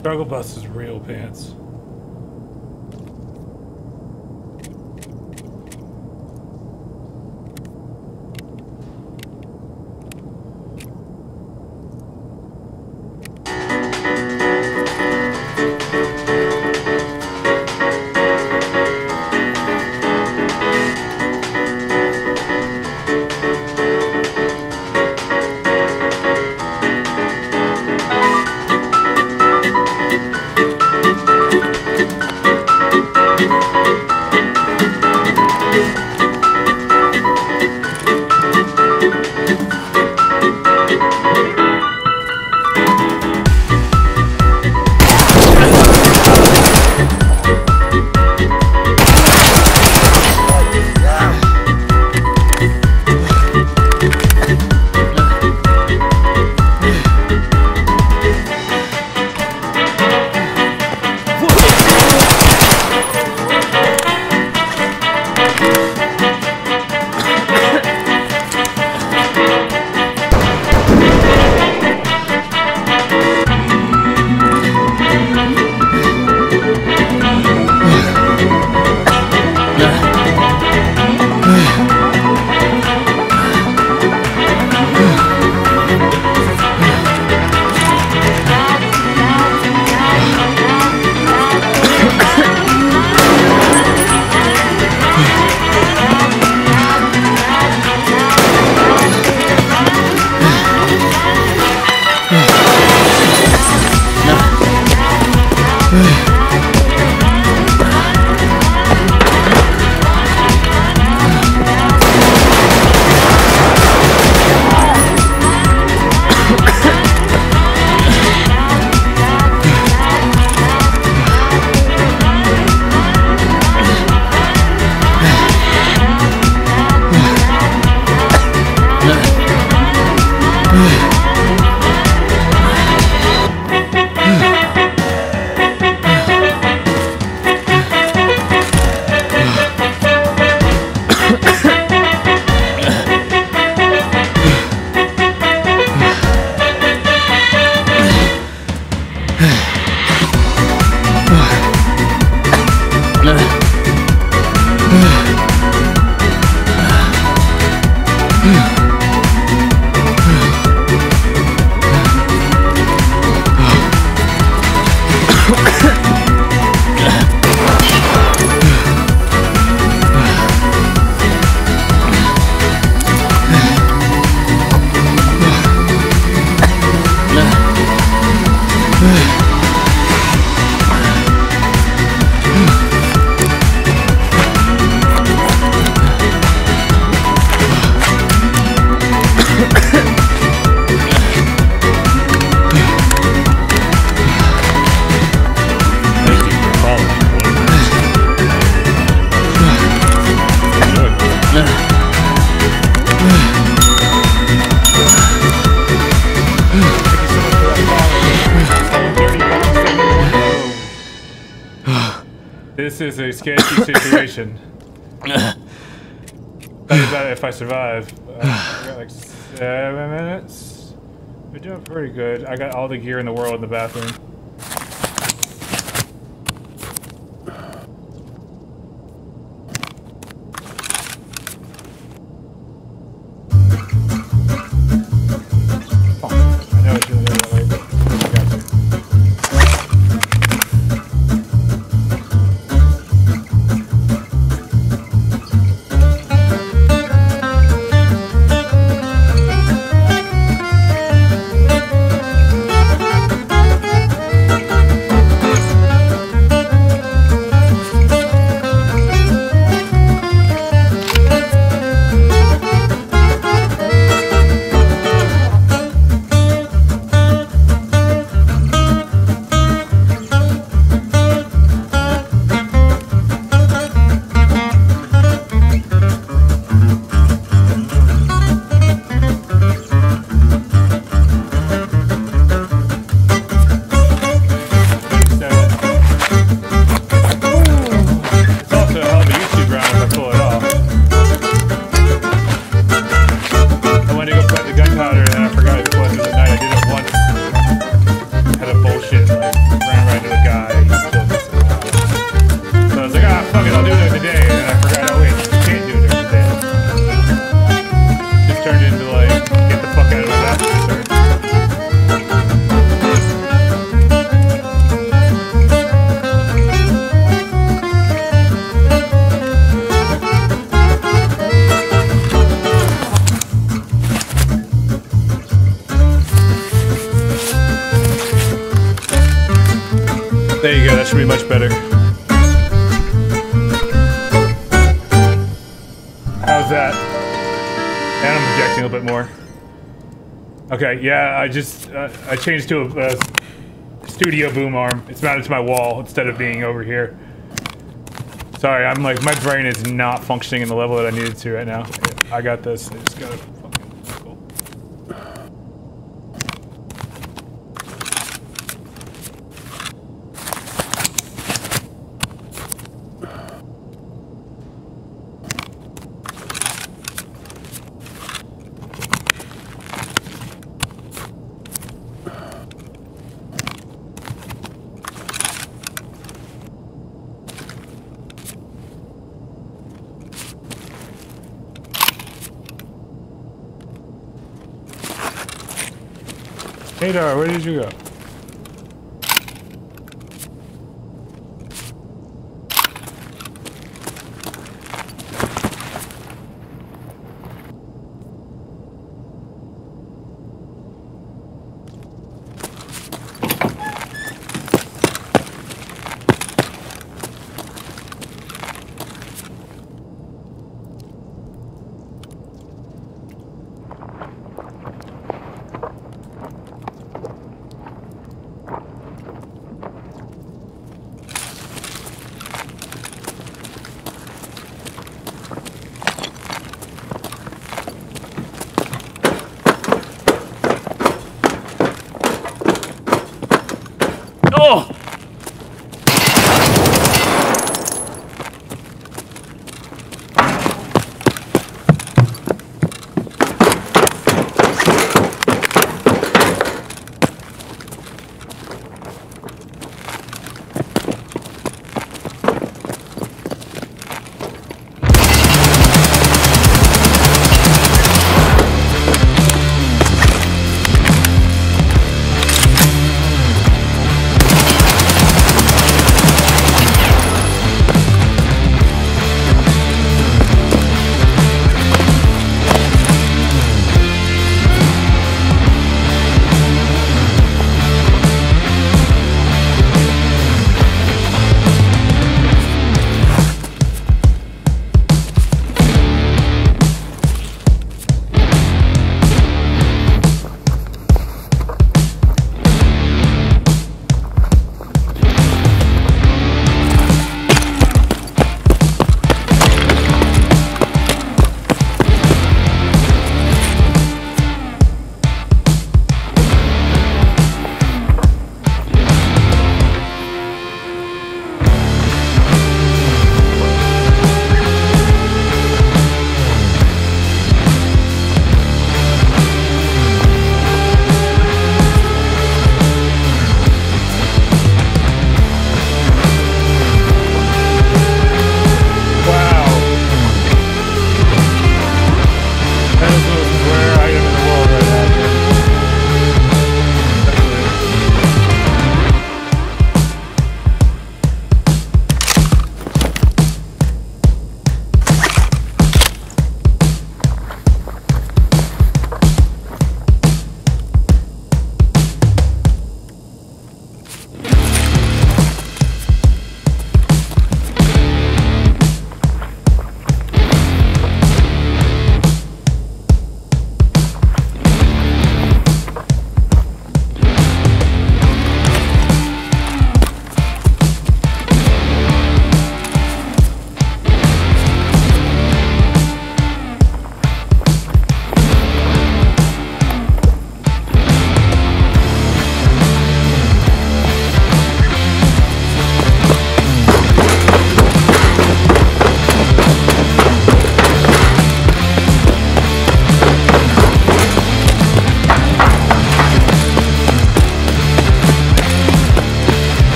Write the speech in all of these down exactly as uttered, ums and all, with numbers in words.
Struggle bus is real pants. Thank you. This is a sketchy situation. That is that if I survive. I got like seven minutes. We're doing pretty good. I got all the gear in the world in the bathroom. Okay, yeah, I just uh, I changed to a, a studio boom arm. It's mounted to my wall instead of being over here. Sorry, I'm like, my brain is not functioning in the level that I needed to right now. I got this. I just gotta fucking cool. A D A R, where did you go?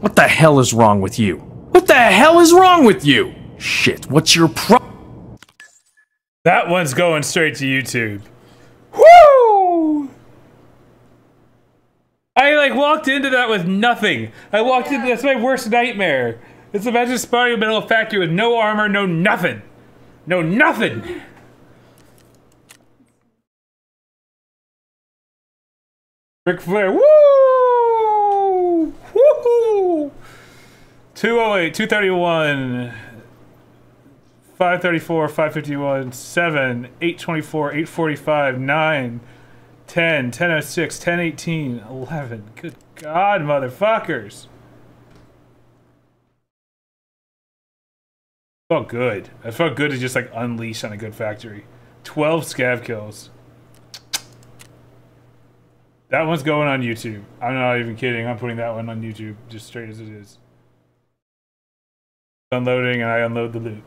What the hell is wrong with you? What the hell is wrong with you? Shit, what's your pro- That one's going straight to YouTube. Woo! I like walked into that with nothing. I walked into that's my worst nightmare. It's imagine spawning in the middle of a factory with no armor, no nothing. No nothing. Ric Flair, woo! Woo! two oh eight, two thirty-one, five thirty-four, five fifty-one, seven, eight twenty-four, eight forty-five, nine, ten, ten oh six, ten eighteen, eleven. Good God, motherfuckers. Felt good. I felt good to just like unleash on a good factory. twelve scav kills. That one's going on YouTube. I'm not even kidding. I'm putting that one on YouTube just straight as it is. Unloading, and I unload the loot.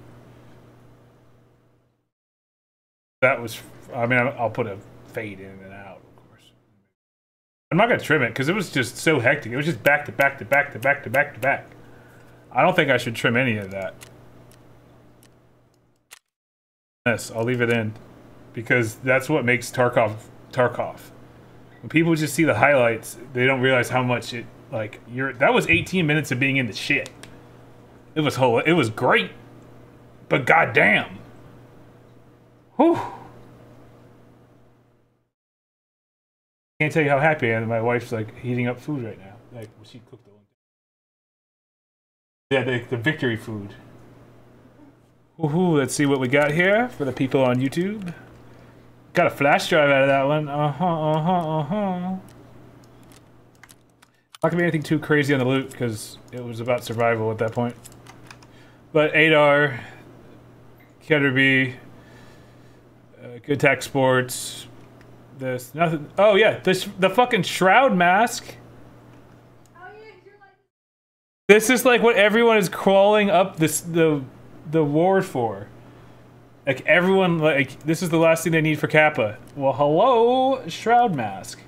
That was, I mean, I'll put a fade in and out, of course. I'm not gonna trim it because it was just so hectic. It was just back to back to back to back to back to back. I don't think I should trim any of that. Yes, I'll leave it in because that's what makes Tarkov Tarkov. When people just see the highlights, they don't realize how much it, like, you're, that was eighteen minutes of being in the shit. It was whole. It was great, but goddamn. Whew. Can't tell you how happy I am. My wife's like heating up food right now. Like well, she cooked the one. Yeah, the, the victory food. Woohoo! Let's see what we got here for the people on YouTube. Got a flash drive out of that one. Uh huh. Uh huh. Uh huh. Not gonna be anything too crazy on the loot because it was about survival at that point. But A D A R, Keterby, uh, Good Tech Sports, this, nothing. Oh yeah, this the fucking Shroud Mask. Oh, yeah, you're like this is like what everyone is crawling up this the the ward for. Like everyone like this is the last thing they need for Kappa. Well, hello, Shroud Mask.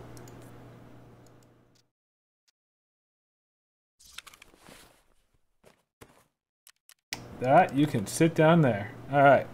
That you can sit down there. All right.